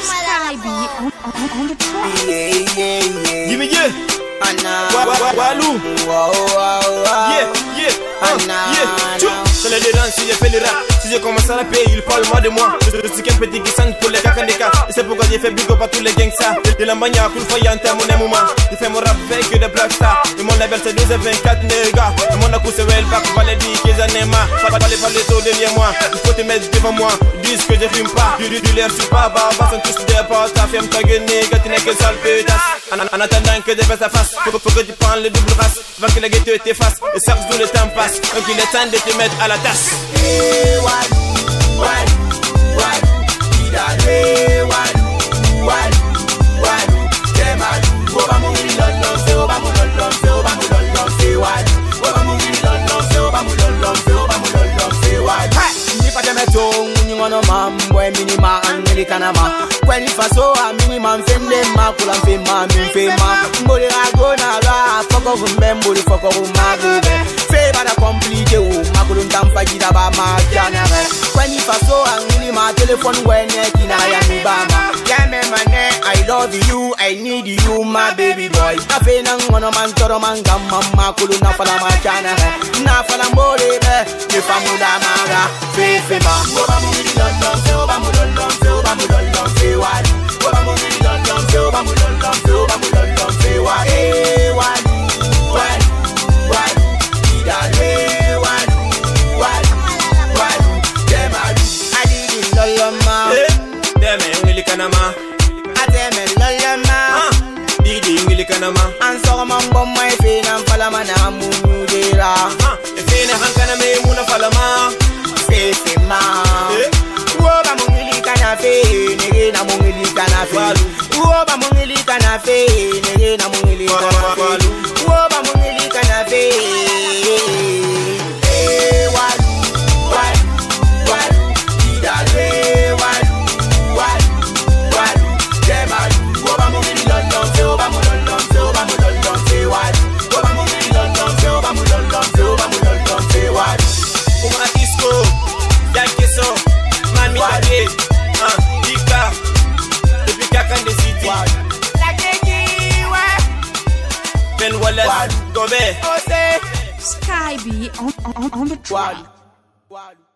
on the track. Yeah. Give me Walou. Yeah. Je les dérange si je fais le rap. Si je commence à rapper, ils parlent moins de moi. Je suis qu'un petit qui chante pour les cacandekas. Et c'est pourquoi j'ai fait bigo pas tous les gangs ça. De la manière cool faillante à mon moment. Je fais mon rap avec des black stars. Et mon label c'est 12 et 24, nega. Et mon accouche c'est well back. Pas les dire que j'en ai marre. Pas les taux derrière moi. Il faut te mettre devant moi. Ils disent que je fume pas. Du l'air sur pas baba. Sont tous des potes. Ta femme ta gueule nega. Tu n'es que sale pétasse. En attendant que je fasse ta face. Faut que tu prennes le double face. Avant que la gueule t'efface. Et chaque jour le temps passe. Donc il est temps de te mettre à la tasse. Hey, when you pass so angry, my telephone when I love you, I need you, my baby boy. I feel like one of my man, mama, kuluna fala machana, na fala mbole, you famula mara, fefeba. And so I'm on my feet and follow my name. If you don't can me, you don't follow me. Face him out. Uoba mungili kanafe, nige na mungili kanafe. Uoba mungili kanafe, nige na mungili kanafe. Uoba mungili kanafe. Hey, Walou, didale, Walou, demalu. Uoba mungili london, se uoba mungili. Sky be on the track.